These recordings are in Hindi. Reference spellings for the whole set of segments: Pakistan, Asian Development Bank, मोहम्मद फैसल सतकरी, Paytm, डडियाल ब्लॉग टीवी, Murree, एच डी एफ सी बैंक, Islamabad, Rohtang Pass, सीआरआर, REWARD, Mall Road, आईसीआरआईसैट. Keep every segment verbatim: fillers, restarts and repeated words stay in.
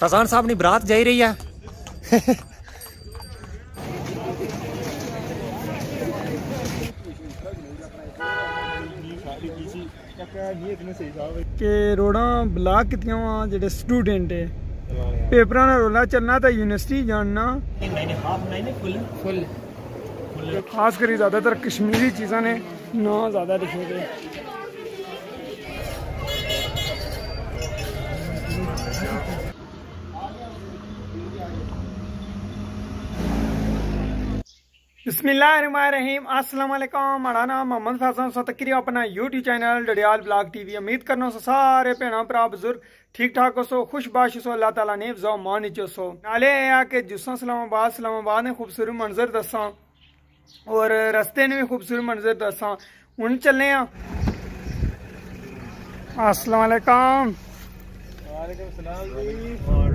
तजान साहब ने बरात जाई रही है। के रोड़ा ब्लाक कितियां वहां जेडे स्टूडेंट है पेपर ना रोला चलना था यूनिवर्सिटी जानना खास करी ज्यादातर कश्मीरी चीज़ा ने ना ज्यादा लिखे थे। बिस्मिल्लाहिर्रहमानिर्रहीम, अस्सलाम वालेकुम। माड़ा नाम मोहम्मद फैसल सतकरी, अपना YouTube channel डडियाल ब्लॉग टीवी। उम्मीद करना सो सारे भैन भ्रा बुजुर्ग ठीक ठाक सो, खुश बाश सो, अल्लाह ताला ने अफजा मान चो सो। नाले आ कि जिस इस्लामाबाद इस्लामाबाद ने खूबसूरत मंजर दसा और रस्ते ने भी खूबसूरत मंजर दसा। हूँ चलने अस्सलाम वालेकुम। और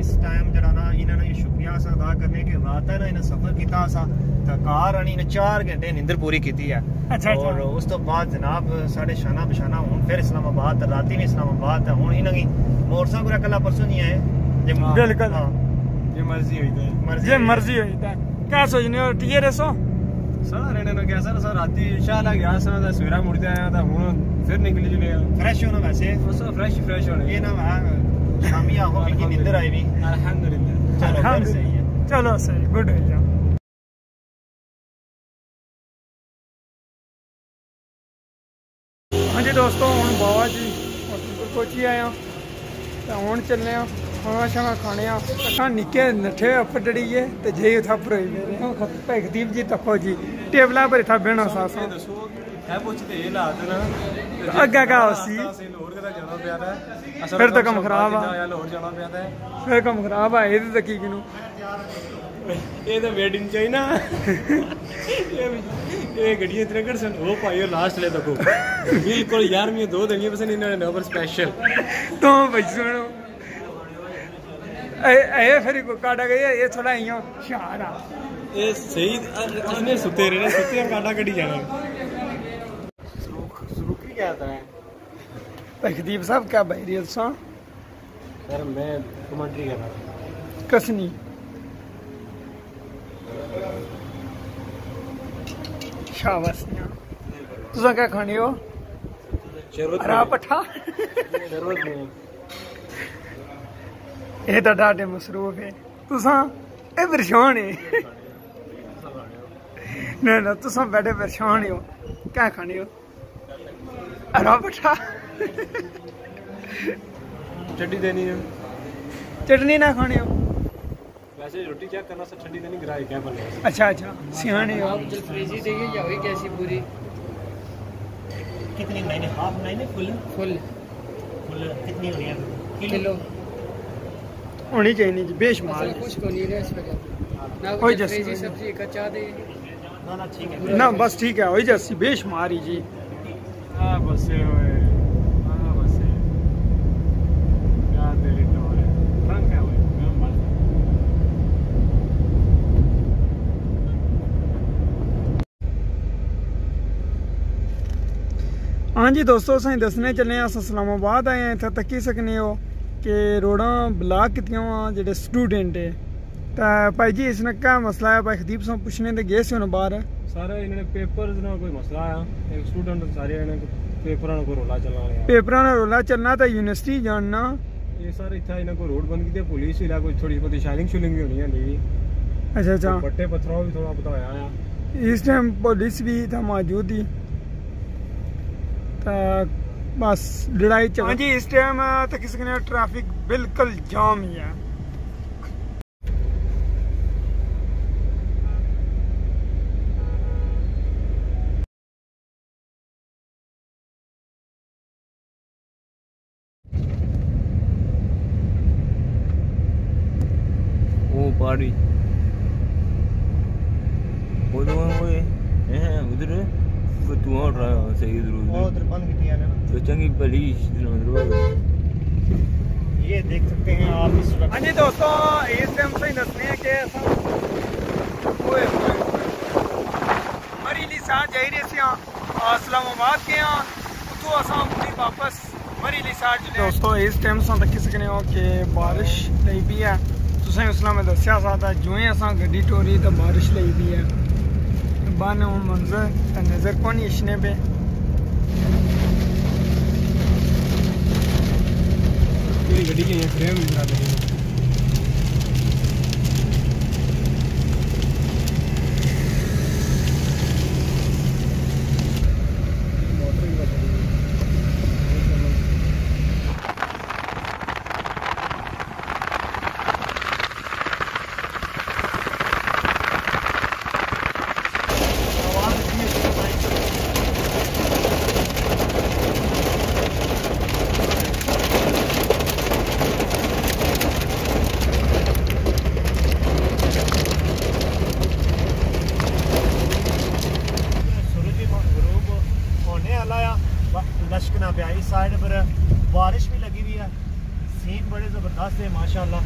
इस टाइम जरा ना इन्होंने शुक्रिया अदा करने के बाद ना इन्हें सफर किया कार इन्हें चार घंटे नींद पूरी की है। अच्छा, और उस तो बाद जनाब साढ़े शाना बशाना हूँ फिर इस्लामाबाद राती में इस्लामाबाद हूँ इन्होंने मोरसा पूरा कला परसों नहीं आए। बिल्कुल हाँ, जो मर्जी हुई जो मर्जी हुई क्या सोचने हो टीए रेसो सर इन्होंने क्या सर सर राती शाला गया सर सवेरा मुड़ते आया था हूँ फिर निकली जुले फ्रेश होना वैसे सर फ्रेश फ्रेश होना ये ना शामी आहो की नींद आई भी अल्हम्दुलिल्लाह। चलो फिर सही है, चलो सही गुड हो जाओ। हाँ जी दोस्तों, हूँ बाबा जी हॉस्पिटल पहुंची आया हूँ चलने खाना शाना खाने असा निके नठे उपर डड़ीए तो जे उथा पर होई मेरे भगदीप जी तपो जी टेबला पर था बहना सा सा दसो है पूछते ये हालात ना अगा का होसी और कदा जाना प्यादा है फिर तो कम खराब है और जाना प्यादा है फिर कम खराब है। ये तकी किनु ये तो वेडिंग चाहिए ना ये ये गड़िया तिरकड़ सन हो पायो लास्ट ले तको बिल्कुल यार मैं दो देनी बस इन्होंने नंबर स्पेशल तो भाई सुनो ए फिर काटा गया ये थोड़ा इयो शारा ए सही इसने सुते रहने सुते काटा कटी जाना सुरुकी क्या आता है तकदीब साहब क्या बहरियत सा सर मैं कमेंट्री कर रहा कसनी शावसनिया तुसा क्या खानी हो शरबत हरा पठा शरबत नहीं ये तो डाटे मसरूफ है तुसा ये परेशान है ना ना तुसा बैठे परेशान हो क्या खाने हो अरा पठा चटनी देनी है चटनी ना खाने हो वैसे रोटी चेक करना से चटनी देनी ग्राई क्या बने। अच्छा अच्छा सियाने हो आप जो फ्रिज देंगे या हुई कैसी पूरी कितनी मैंने हाफ मैंने फुल फुल फुल कितनी हो गया किलो होनी चाहिए जी बेशुमार कुछ को नहीं रस पे ना कोई जैसी सब्जी कच्चा दे ना ना ठीक है ना बस ठीक है वही जैसी बेशुमार ही जी हां बस है हां बस है क्या दिल तोड़ है फ्रंक है वो मैं बात। हां जी दोस्तों, साईं दसने चले अस इस्लामाबाद आए हैं इथे तकी सकने हो कि रोड़ा ब्लाक कितियां वहाँ जेडे स्टूडेंट है तो भाई जी इसने क्या मसला है भाई खदीब साहब पूछने तो गए से बाहर है सारे इन्होंने पेपर ना कोई मसला आया एक स्टूडेंट सारे पेपर को रोला चलना पेपर ना रोला चलना तो यूनिवर्सिटी जानना ये सारे इतना इन्होंने कोई रोड बंद की पुलिस इला कोई थोड़ी बहुत शालिंग शुलिंग भी होनी है नहीं। अच्छा अच्छा बट्टे पत्थरों भी थोड़ा पता होया इस टाइम पुलिस भी था मौजूद ही बस लड़ाई चल हाँ जी इस टाइम तो किसी ने ट्रैफिक बिल्कुल जाम ही है। ओ पारी वो तो वो है उधर वो तू और रहा सही जरूर और तिरपन कितनी है ना तो चंगी पुलिस ये देख सकते हैं आप इस वक्त। हाँ जी दोस्तों, इस टाइम से ही नसने हैं कि ऐसा मरीली साथ जा रही इस्लामाबाद के यहाँ तो असा वापस दोस्तों इस टाइम दिखी सकने हो कि बारिश लगी पी है। तुसें उसने में दस्या था जो ही अस गड्डी टोरी तो बारिश लगी पी है। बन हूँ मंजर तो नज़र को नहीं इशने पे गड्डी के फ्रेम लश्कना ब्याई साइड पर बारिश भी लगी हुई है। सीन बड़े ज़बरदस्त है माशाल्लाह।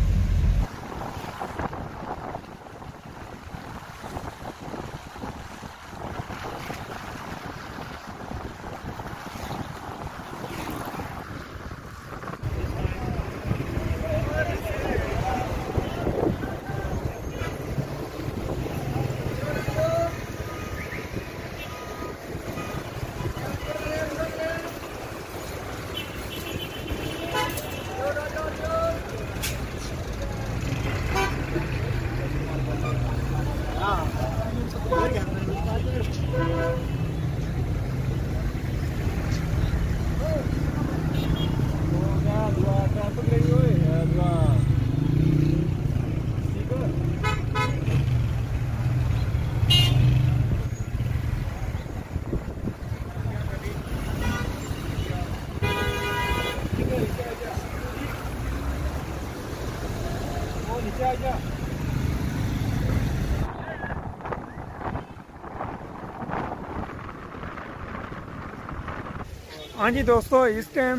हाँ जी दोस्तों इस टाइम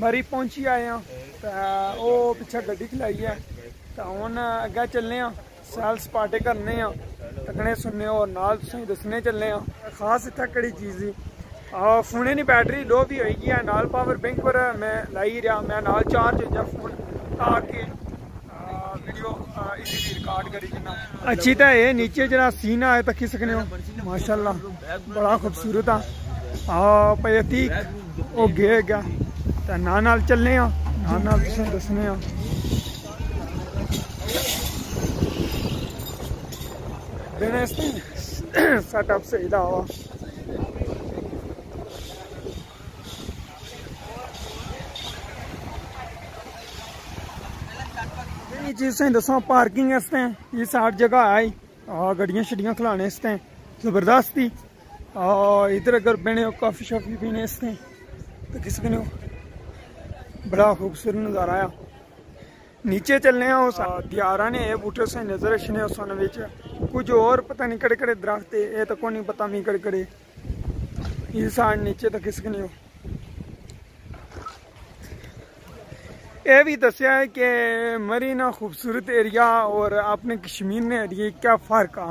मरी पहुंची आए हैं तो वह पिछे गड्डी खिलाई है तो हम अगे चलने सैल सपाटे करने तकने सुनने और नाल दसने चलने खास इतना कड़ी चीज़ ही फोने की बैटरी लो भी होगी है नाल पावर बैंक पर मैं लाई रहा मैं नाल चार्ज हो जा फोन ताकि वीडियो इजीली रिकॉर्ड करी करना अच्छी तो ये नीचे जरा सीन आए तकी सकने हो माशाल्लाह बड़ा खूबसूरत आ पी वो गे गया तो ना नाल चलने ना नाल तुसें दसने दिन सेटअप सही दा वा चीज़ें दसा पार्किंग ये साठ जगह आई गड्डियां शड्डियां खिलाने जबरदस्त थी और इधर अगर पीने काफ़ी शॉफी पीने इसने तो किस कने बड़ा खूबसूरत नज़ारा आया। नीचे चलने उस दियारा ने यह बूटे से नज़र अच्छे उस कुछ और पता नहीं कड़े कड़े दरख्त ये तो को नहीं पता मी कड़े कड़े ये साइड नीचे तो किस कने यह भी दसिया है कि मरी ना खूबसूरत एरिया और अपने कश्मीर ने एरिए क्या फ़र्क आ।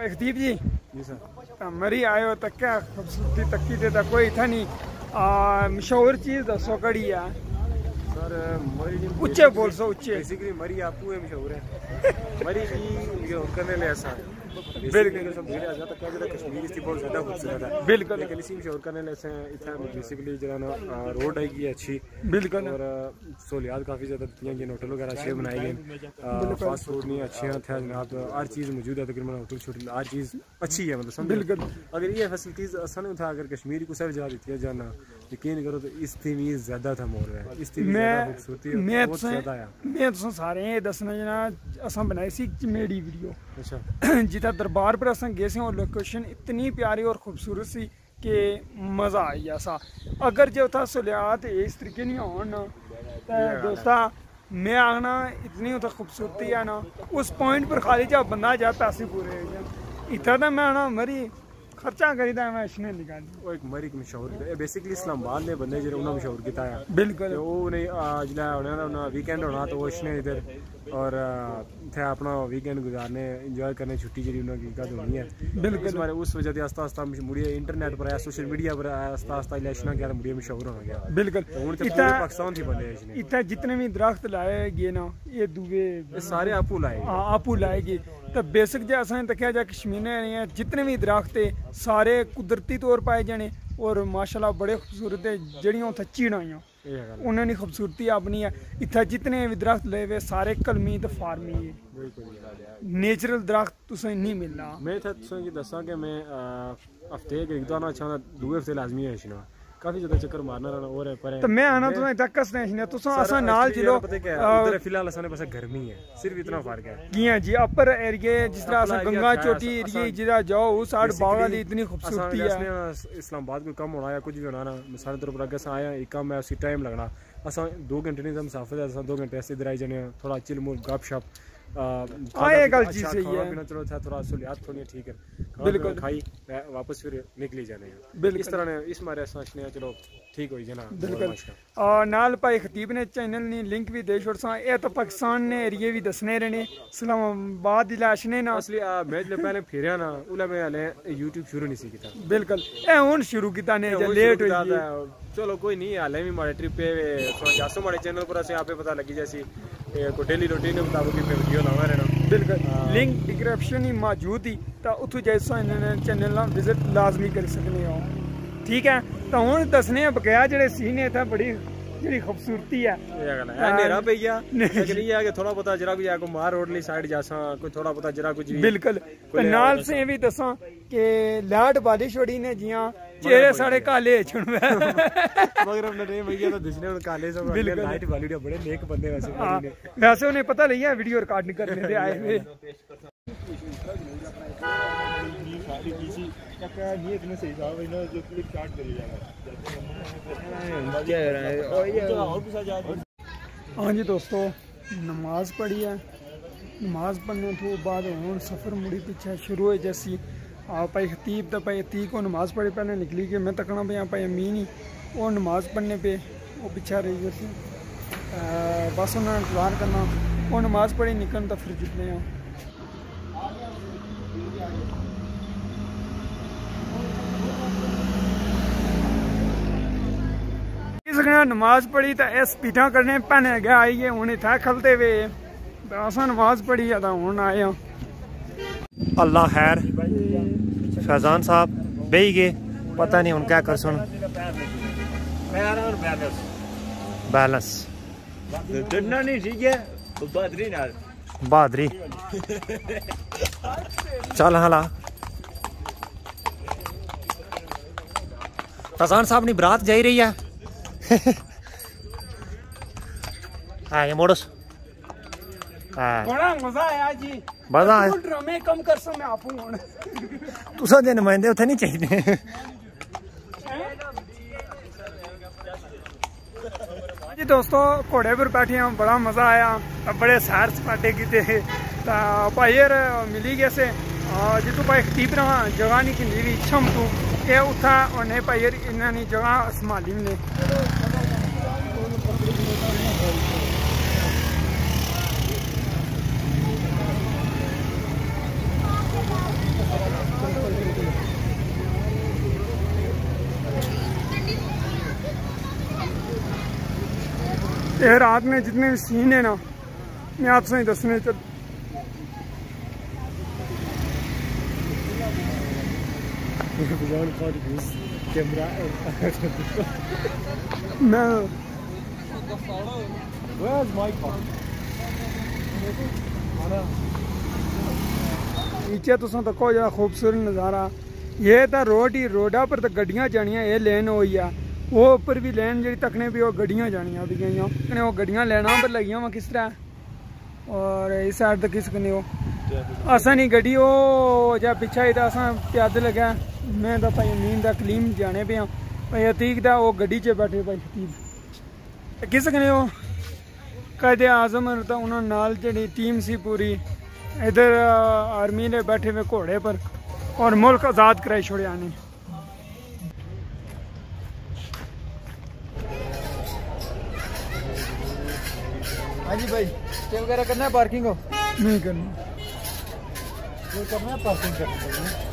अखदीप जी मरी आयो तक क्या खूबसूरती तकी देता कोई इतना नहीं मशहूर चीज़ दसो कड़ी है सर उच्चे बोल सो उच्चे बेसिकली मरी आपू है मशहूर है मरी ये करने ले ऐसा बिल्कुल सब भीड़ आ जाता क्या जरा कश्मीर इसकी बहुत ज़्यादा खूबसूरत है बिल्कुल लेकिन इसी मशहूर करने ले ऐसे इतना बेसिकली जरा ना रोड आएगी अच्छी बिल्कुल और सहूलियात काफ़ी ज़्यादा दी गई होटल वगैरह अच्छे बनाए गए फास्ट फूड नहीं अच्छे थे जनाब हर चीज़ मौजूद है तकरीबन होटल छोटी हर चीज़ अच्छी है मतलब बिल्कुल अगर ये फैसिलिटीज़ असल नहीं था अगर कश्मीर को सब जगह दी जाना यकीन करो तो इस थीम ज़्यादा था मोर है इस थीम मैं तुसें सारे दस्सना जना अस बनाई सी मेरी वीडियो अच्छा जिदा दरबार पर अस गए और लोकेशन इतनी प्यारी और खूबसूरत सी कि मज़ा आई ऐसा अगर जो था सुलियात इस तरीके नहीं हो ना दोस्ता मैं आखना इतनी उतना खूबसूरती है ना उस पॉइंट पर खाली जब बंदा जाए पैसे पूरे इतना था मैं ना मरी खर्चा करीदा है मैं इसने निकाली वो एक मरी की मशहूर है बेसिकली इस्लामाबाद ने बंदे जो उन्होंने मशहूर किया है बिल्कुल वो नहीं जिला होना ना उन्होंने वीकेंड होना तो वो इसने इधर और थे अपना वीकेंड गुजारने इंजॉय करने छुट्टी जी उन्होंने गलत होनी है बिल्कुल हमारे उस वजह से आस्ता आस्ता मुड़िया इंटरनेट पर आया सोशल मीडिया पर आया आस्ता आस्ता इलेक्शन क्या मुड़िया मशहूर होना गया बिल्कुल इतना पाकिस्तान थी बने इतना जितने भी दरख्त लाए गए ना ये दुबे सारे आपू लाए हाँ आपू लाए गए तो बेसिक जो असें तकिया जा कश्मीर ने जितने भी दरख्त सारे कुदरती तौर पाए जाने और माशाल्लाह बड़े खूबसूरत जड़ियाँ उत्तर चीड़ां उन्होंने खूबसूरती अपनी है इतना जितने भी दरख्त ले हुए सारे कलमी तो फार्मी है नेचुरल दरख्त तुसें नहीं मिलना मैं था तुसें दस्सां कि मैं हफ्ते खरीदना अच्छा दुए हफ्ते लाजमी है इशना काफी ज्यादा चक्कर मारना रहना और है पर तो मैं आना तो इतना कस नहीं है तुसा असा नाल जिलो इधर फिलहाल असा ने बस गर्मी है सिर्फ इतना फर्क है किया जी अपर एरिया जिस तरह असा गंगा चोटी एरिया जिधर जाओ उस आड़ बागा दी इतनी खूबसूरती है इसने इस्लामाबाद को कम होना या कुछ भी होना ना सारे तरफ पर अगस आया एक काम है उसी टाइम लगना असा दो घंटे नहीं हम मुसाफिर असा दो घंटे ऐसे इधर आई जाने थोड़ा चिल मूड गपशप आए गल जी सही है चलो था थोड़ा सहूलियत थोड़ी ठीक है बिल्कुल खाई वापस फिर निकली जाने बिल्कुल इस तरह ने इस मारे साचने चलो ठीक हो जाना बिल्कुल और नाल भाई खतीब ने चैनल ने लिंक भी दे छोड़ सा ये तो पाकिस्तान ने एरिया भी दसने रहने इस्लामाबाद इलाशने ना असली मैं जब पहले फिरया ना उला मैं आले YouTube शुरू नहीं सी कीता बिल्कुल ए हुन शुरू कीता ने लेट हो गया चलो कोई नहीं आले भी मारे ट्रिप पे जासो मारे चैनल पर से आपे पता लगी जैसी को डेली रूटीन के मुताबिक वीडियो लावा रहना बिल्कुल लिंक डिस्क्रिप्शन ही मौजूद ही तो उथु जैसा इन्होंने चैनल ना विजिट लाजमी कर सकने हो ठीक है तो हूँ दसने बकाया जो सीन इतना बड़ी जी खूबसूरती है अंधेरा पे गया लेकिन ये है कि थोड़ा पता जरा भी आगे मार रोड ली साइड जासा कोई थोड़ा पता जरा कुछ भी बिल्कुल नाल से भी दसा के लाट बारिश होड़ी ने जिया चेहरे सारे काले छुन मगर हमने नहीं भैया तो दिसने और काले सब बिल्कुल लाइट वाली बड़े नेक बंदे वैसे वैसे उन्हें पता नहीं है वीडियो रिकॉर्ड नहीं करने दे आए हुए नहीं सही था ना जो क्लिप काट कर जाएगा। हाँ जी दोस्तों नमाज पढ़ी है नमाज पढ़ने के बाद हम सफ़र मुड़ी पीछे शुरू हो जैसी भाई खतीब तो भाई अतीक को नमाज पढ़ी पहले निकली कि मैं तकना पे यहाँ भाई अमीन ही और नमाज पढ़ने पे वो पीछे रही जैसी बस उन्होंने इंतजार करना और नमाज पढ़ी निकल तो फिर जितने हैं नमाज पढ़ी तो इस पीठा करने भैने अगे आई है हूँ इतना खलते हुए अस नमाज पढ़ी है तो हूँ आए हाँ अल्लाह खैर फैजान साहब बही गए पता नहीं हूँ क्या कर सुन बैलेंस बहादरी चल हाला फैजान साहब ने बरात जा रही है हाँ ये मोड़स हाँ बड़ा मजा आया जी मजा आया ड्रामे कम कर सो मैं आपू हूँ तू सा जे नुमाइंदे उठे नहीं चाहिए हाँ जी दोस्तों घोड़े पर बैठे हम बड़ा मजा आया बड़े सैर सपाटे किए भाई यार मिली कैसे जितू भाई खतीब रहा जगह नहीं किंदी भी इच्छा तू ये उठा उन्हें भाई यार इन्होंने जगह संभाली ने ये रात में जितने भी सीन है ना मैं आपसे ही दसने चल नीचे तुम देखो जरा खूबसूरत नज़ारा ये तो रोड ही रोडा पर तो गड्डियां जानिया ये लेन हुई है वो उपर भी लैन जी तकने भी वो गड्डियाँ जानिया भी गई कने वो गड्डियाँ लैना पर लगिया वहाँ किस तरह और इस साइड तक किस कने वो असा नहीं गड्डी वो जहाँ पिछा ही तो असा प्यादे लगे मैं तो भाई अमीन का कलीम जाने पे भाई अतीक दा वो गड्डी च बैठे भाई अतीक किस सकने हो कायदे आजम तो उन्होंने नाल जी टीम सी पूरी इधर आर्मी ने बैठे हुए घोड़े पर और मुल्क आज़ाद कराई छोड़े आने। हाँ जी भाई स्टे वगैरह करना है पार्किंग हो नहीं करना वो करना है पार्किंग करना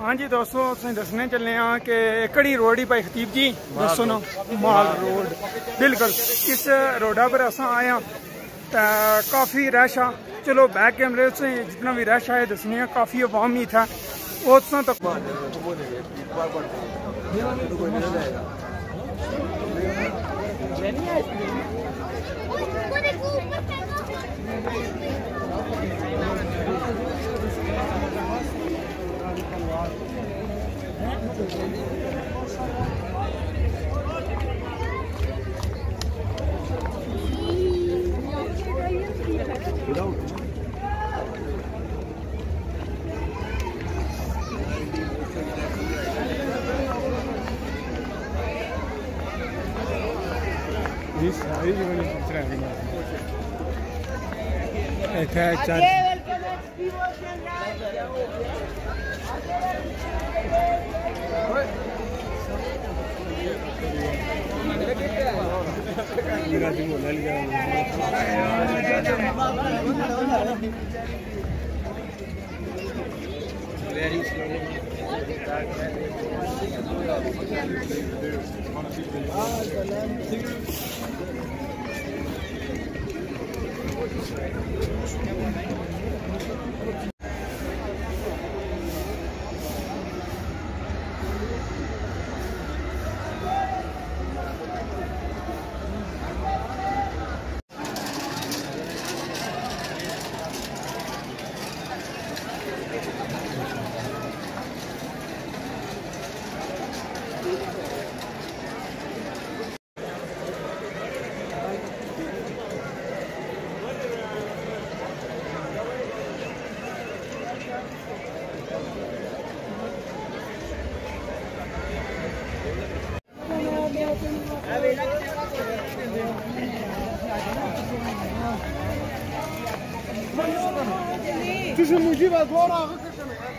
हाँ जी दोस्तों अस दसने चलने हाँ कि एकड़ी रोड ही भाई खतीब जी दसो ना माल रोड बिल्कुल इस रोडा पर अस आया तो काफ़ी रश आ चलो बैक कैमरे से जितना भी रश आए दसने काफ़ी अवाम ही था उस तक इतना Thank you. मुझे बदवार आगे करना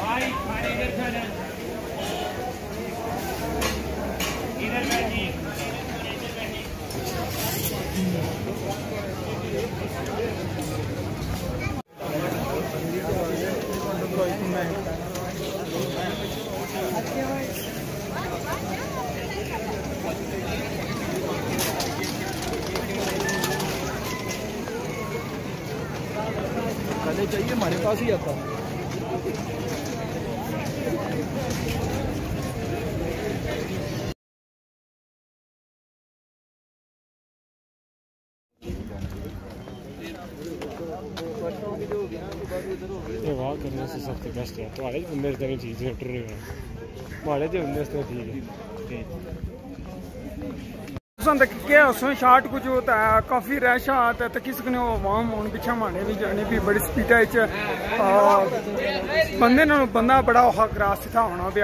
भाई खाने इधर खाना इधर बैठी इधर बैठी चाहिए हमारे पास ही आता करने से सबसे बेस्ट है तो बंदे इस तरह चीज रहे हैं जो बंदे इस तरह ठीक है शार्ट कुछ होता है काफ़ी रश आता है तो किस कने अवाम होने पिछा माने भी जाने भी बड़ी स्पीड बंदे न बंदा बड़ा औखा ग्रास था होना पे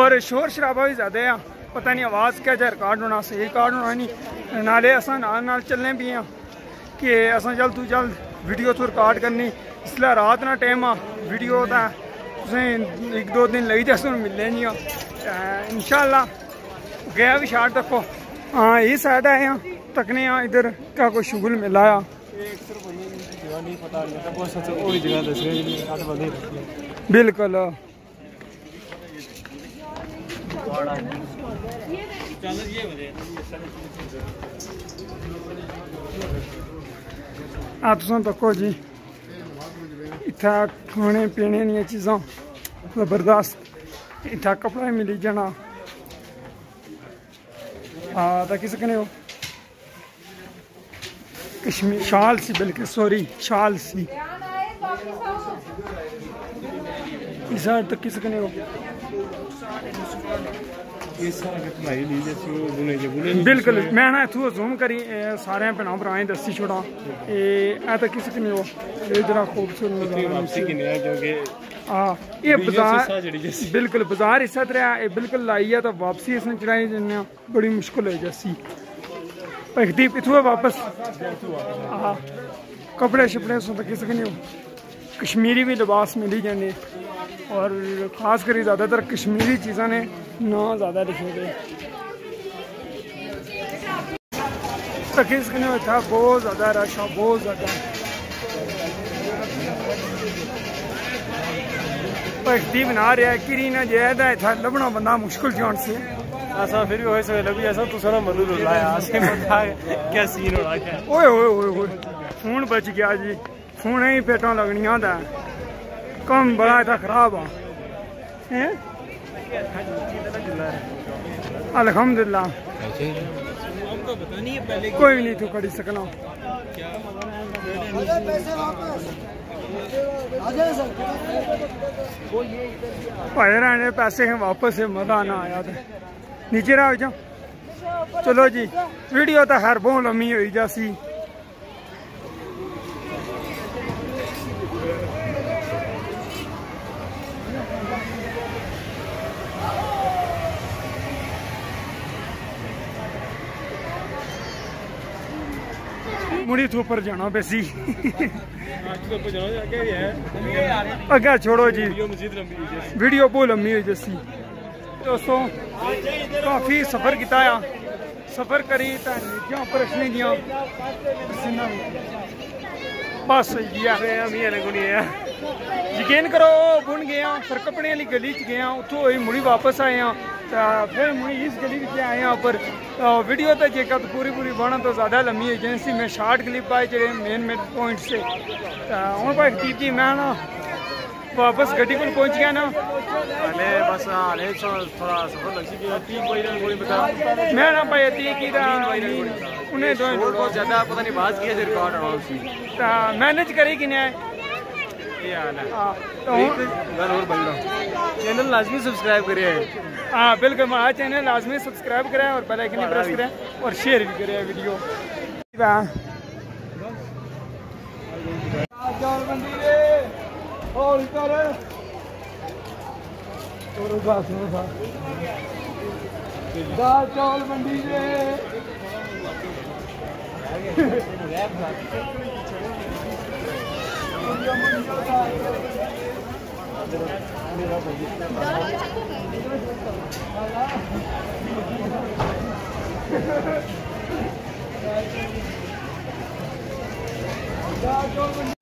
और शोर शराबा भी ज़्यादा है पता नहीं आवाज़ क्या जा रिकार्ड होना सही रिकार्ड होना नहीं नाले अस नाल नाल चलने भी हाँ कि अस जल्द तू जल्द वीडियो तो रिकार्ड करनी इसलिए रात ना टाइम आ वीडियो तो तुसें एक दो दिन लगी तो अस मिलने नहीं इंशाल्लाह गया भी शार्ट तक हाँ ये साइड आए हैं तकने यहाँ इधर क्या कोई शुगल मिला है बिल्कुल आप तुम तको जी इतना खाने पीने दियां चीज़ां बर्दाश्त इतना कपड़ा मिली जाना ताकि सकने हो कश्मीर शाल सी बल्कि सॉरी शाल सी तक की सकने हो बिल्कुल मैं ना इत्थों जूम करी सारे भैनों भ्राएं दस्सी छोड़ा ए तक की सकने हो जरा खूबसूरत हाँ ये बाजार बिल्कुल बाजार इस तरह बिल्कुल लाई है तो वापसी इसने चढ़ाई जन्ने बड़ी मुश्किल है जैसी परदीप इतना वापस हाँ कपड़े शपड़े सो तक सकने हो कश्मीरी भी लिबास मिली जाने और ख़ास कर ज़्यादातर कश्मीरी चीज़ों ने ना ज़्यादा दिखे गए तक सकने हो था बहुत ज़्यादा रश है बहुत ज़्यादा पकती बना रहा है कि ना जायद है था लबना बंदा मुश्किल जान से ऐसा फिर भी होए सो लबी ऐसा तू सारा मलूल हो रहा है आज के बता क्या सीन हो रहा है ओए ओए ओए ओए फोन बच गया जी फोन ही पेटा लगनिया दा कम बड़ा था खराब है अल्हम्दुलिल्लाह कोई नहीं तू कड़ी सकना भाई पैसे हैं वापस है मजा ना आया था नीचे रहा जाओ चलो जी वीडियो तो हर बहुत लम्बी हुई जासी मुड़ी तो ऊपर जाना बेसी अगर छोड़ो जी वीडियो बहुत लम्बी हुई जैसी दोस्तों काफ़ी सफ़र किया सफ़र करी तो परेशानी दिया बस यकीन करो बुन गए फिर कपड़े वाली गली च गए उतो मुड़ी वापस आए हैं तो फिर मुड़ी इस गली में आए हैं पर वीडियो तो जेका तो पूरी पूरी बना तो ज़्यादा लम्बी है जैसी मैं शार्ट क्लिप आए जो मेन मेन पॉइंट से हूँ भाई ठीक जी मैं ना वापस गड्डी को पहुँच गया ना बस थोड़ा मैं ना भाई उन्हें बहुत ज़्यादा पता नहीं बात किया मैनेज करी कि नहीं चैनल लाजमी सब्सक्राइब करें हाँ बिल्कुल हमारा चैनल लाजमी सब्सक्राइब करें और बेल आइकन प्रेस करें और शेयर भी करें वीडियो चावल मंडी Thank you.